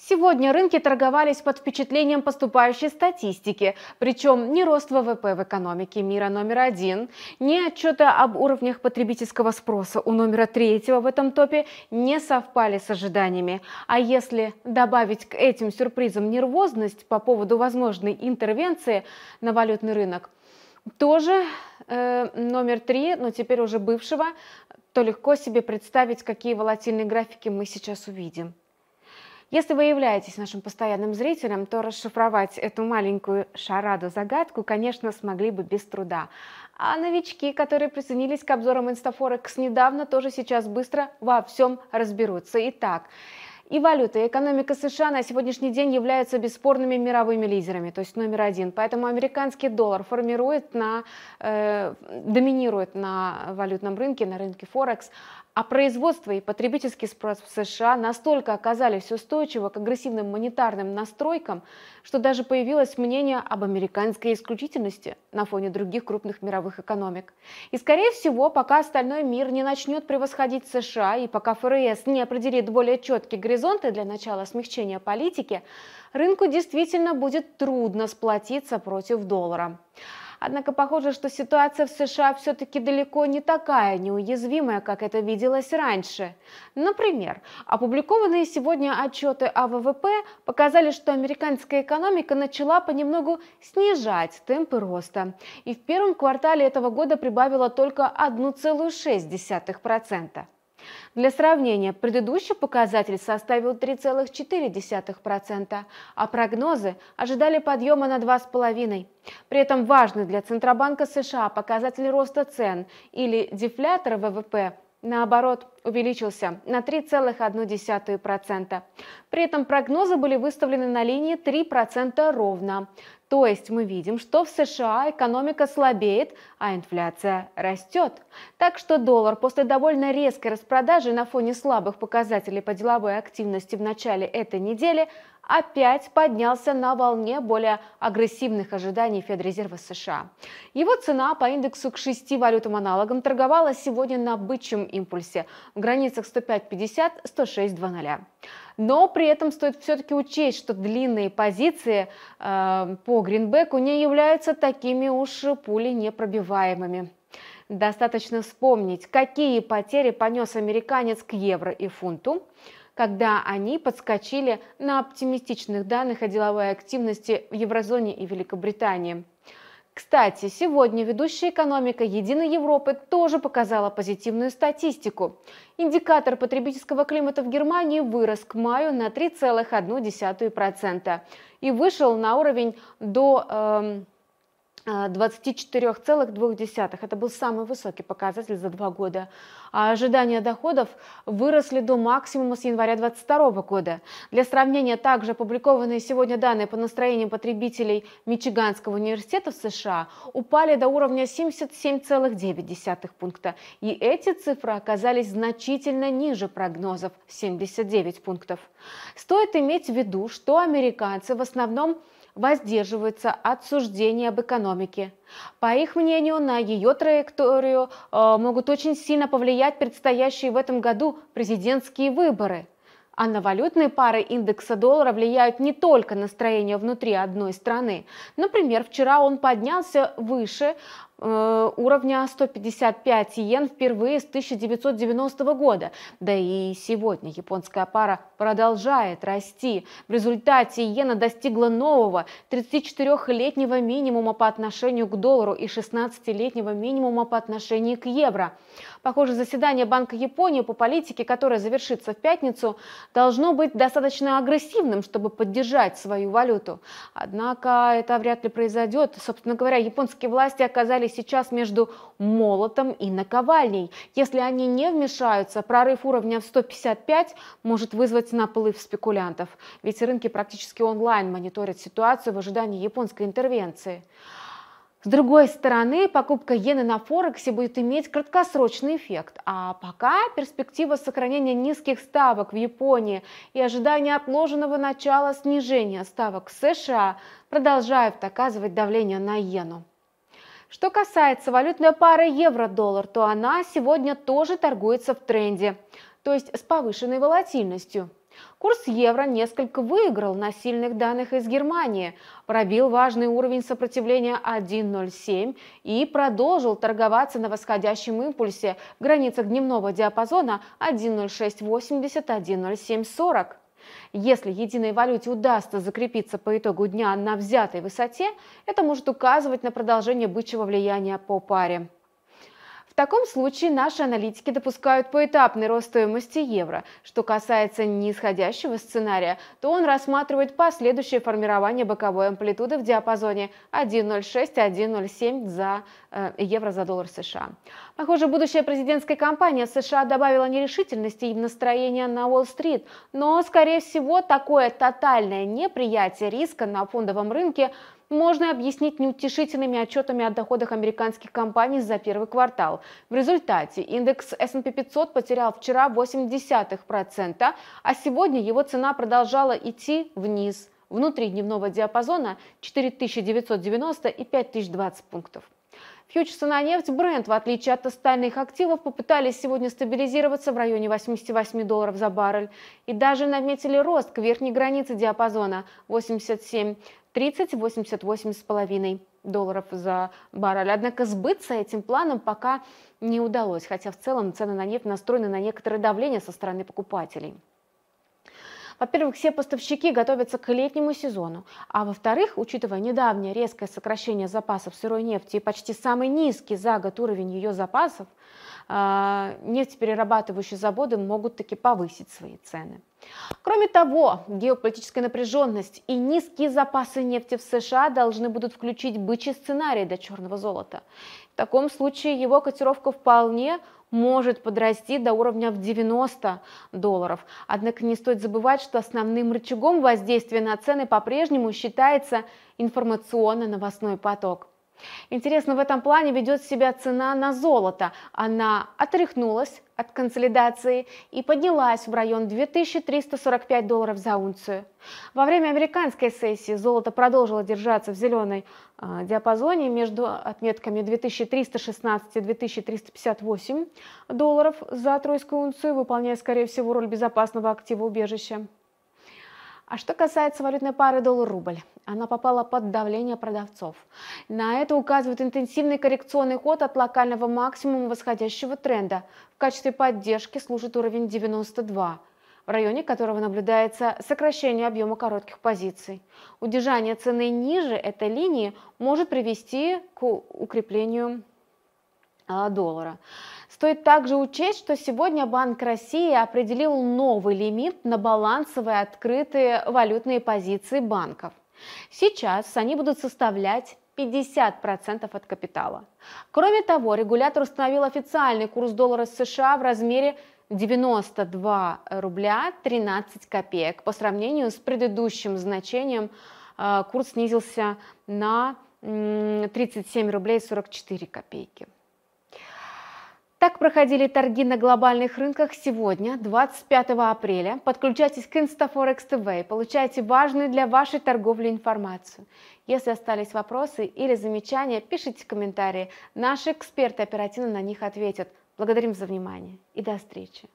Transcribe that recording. Сегодня рынки торговались под впечатлением поступающей статистики, причем ни рост ВВП в экономике мира номер один, ни отчета об уровнях потребительского спроса у номера третьего в этом топе не совпали с ожиданиями. А если добавить к этим сюрпризам нервозность по поводу возможной интервенции на валютный рынок, тоже номер три, но теперь уже бывшего, то легко себе представить, какие волатильные графики мы сейчас увидим. Если вы являетесь нашим постоянным зрителем, то расшифровать эту маленькую шараду-загадку, конечно, смогли бы без труда. А новички, которые присоединились к обзорам InstaForex недавно, тоже сейчас быстро во всем разберутся. Итак, и валюта, и экономика США на сегодняшний день являются бесспорными мировыми лидерами, то есть номер один. Поэтому американский доллар доминирует на валютном рынке, на рынке Форекс. А производство и потребительский спрос в США настолько оказались устойчивы к агрессивным монетарным настройкам, что даже появилось мнение об американской исключительности на фоне других крупных мировых экономик. И, скорее всего, пока остальной мир не начнет превосходить США и пока ФРС не определит более четкий горизонт, для начала смягчения политики, рынку действительно будет трудно сплотиться против доллара. Однако похоже, что ситуация в США все-таки далеко не такая неуязвимая, как это виделось раньше. Например, опубликованные сегодня отчеты о ВВП показали, что американская экономика начала понемногу снижать темпы роста. И в первом квартале этого года прибавила только 1,6%. Для сравнения, предыдущий показатель составил 3,4%, а прогнозы ожидали подъема на 2,5%. При этом важный для Центробанка США показатель роста цен или дефлятора ВВП, наоборот, увеличился на 3,1%. При этом прогнозы были выставлены на линии 3% ровно. То есть мы видим, что в США экономика слабеет, а инфляция растет. Так что доллар после довольно резкой распродажи на фоне слабых показателей по деловой активности в начале этой недели опять поднялся на волне более агрессивных ожиданий Федрезерва США. Его цена по индексу к 6 валютам аналогам торговалась сегодня на бычьем импульсе в границах 105.50-106.00. Но при этом стоит все-таки учесть, что длинные позиции по гринбеку не являются такими уж пули непробиваемыми. Достаточно вспомнить, какие потери понес американец к евро и фунту, когда они подскочили на оптимистичных данных о деловой активности в еврозоне и Великобритании. Кстати, сегодня ведущая экономика «Единой Европы» тоже показала позитивную статистику. Индикатор потребительского климата в Германии вырос к маю на 3,1% и вышел на уровень до 24,2. Это был самый высокий показатель за 2 года. А ожидания доходов выросли до максимума с января 2022 года. Для сравнения, также опубликованные сегодня данные по настроению потребителей Мичиганского университета в США упали до уровня 77,9 пункта. И эти цифры оказались значительно ниже прогнозов 79 пунктов. Стоит иметь в виду, что американцы в основном воздерживаются от суждений об экономике. По их мнению, на ее траекторию могут очень сильно повлиять предстоящие в этом году президентские выборы. А на валютные пары индекса доллара влияют не только настроения внутри одной страны. Например, вчера он поднялся выше уровня 155 иен впервые с 1990 года. Да и сегодня японская пара продолжает расти. В результате иена достигла нового 34-летнего минимума по отношению к доллару и 16-летнего минимума по отношению к евро. Похоже, заседание Банка Японии по политике, которое завершится в пятницу, должно быть достаточно агрессивным, чтобы поддержать свою валюту. Однако это вряд ли произойдет. Собственно говоря, японские власти оказались сейчас между молотом и наковальней. Если они не вмешаются, прорыв уровня в 155 может вызвать наплыв спекулянтов. Ведь рынки практически онлайн мониторят ситуацию в ожидании японской интервенции. С другой стороны, покупка иены на Форексе будет иметь краткосрочный эффект. А пока перспектива сохранения низких ставок в Японии и ожидание отложенного начала снижения ставок в США продолжают оказывать давление на иену. Что касается валютной пары евро-доллар, то она сегодня тоже торгуется в тренде, то есть с повышенной волатильностью. Курс евро несколько выиграл на сильных данных из Германии, пробил важный уровень сопротивления 1.07 и продолжил торговаться на восходящем импульсе в границах дневного диапазона 1.0680-1.0740. Если единой валюте удастся закрепиться по итогу дня на взятой высоте, это может указывать на продолжение бычьего влияния по паре. В таком случае наши аналитики допускают поэтапный рост стоимости евро. Что касается нисходящего сценария, то он рассматривает последующее формирование боковой амплитуды в диапазоне 1.06-1.07 за евро за доллар США. Похоже, будущая президентская кампания США добавила нерешительности и настроения на Уолл-стрит, но, скорее всего, такое тотальное неприятие риска на фондовом рынке можно объяснить неутешительными отчетами о доходах американских компаний за первый квартал. В результате индекс S&P 500 потерял вчера 0,8%, а сегодня его цена продолжала идти вниз, внутри дневного диапазона 4990 и 5020 пунктов. Фьючерсы на нефть Brent, в отличие от остальных активов, попытались сегодня стабилизироваться в районе 88 долларов за баррель и даже наметили рост к верхней границе диапазона 87.30-88,5 долларов за баррель. Однако сбыться этим планом пока не удалось, хотя в целом цены на нефть настроены на некоторое давление со стороны покупателей. Во-первых, все поставщики готовятся к летнему сезону, а во-вторых, учитывая недавнее резкое сокращение запасов сырой нефти и почти самый низкий за год уровень ее запасов, нефтеперерабатывающие заводы могут таки повысить свои цены. Кроме того, геополитическая напряженность и низкие запасы нефти в США должны будут включить бычий сценарий для черного золота. В таком случае его котировка вполне может подрасти до уровня в 90 долларов. Однако не стоит забывать, что основным рычагом воздействия на цены по-прежнему считается информационно-новостной поток. Интересно в этом плане ведет себя цена на золото. Она отряхнулась от консолидации и поднялась в район 2345 долларов за унцию. Во время американской сессии золото продолжило держаться в зеленой диапазоне между отметками 2316 и 2358 долларов за тройскую унцию, выполняя, скорее всего, роль безопасного актива убежища. А что касается валютной пары доллар-рубль, она попала под давление продавцов. На это указывает интенсивный коррекционный ход от локального максимума восходящего тренда. В качестве поддержки служит уровень 92, в районе которого наблюдается сокращение объема коротких позиций. Удержание цены ниже этой линии может привести к укреплению доллара. Стоит также учесть, что сегодня Банк России определил новый лимит на балансовые открытые валютные позиции банков. Сейчас они будут составлять 50% от капитала. Кроме того, регулятор установил официальный курс доллара США в размере 92 рубля 13 копеек. По сравнению с предыдущим значением курс снизился на 37 рублей 44 копейки. Так проходили торги на глобальных рынках сегодня, 25 апреля. Подключайтесь к InstaForex TV и получайте важную для вашей торговли информацию. Если остались вопросы или замечания, пишите комментарии. Наши эксперты оперативно на них ответят. Благодарим за внимание и до встречи.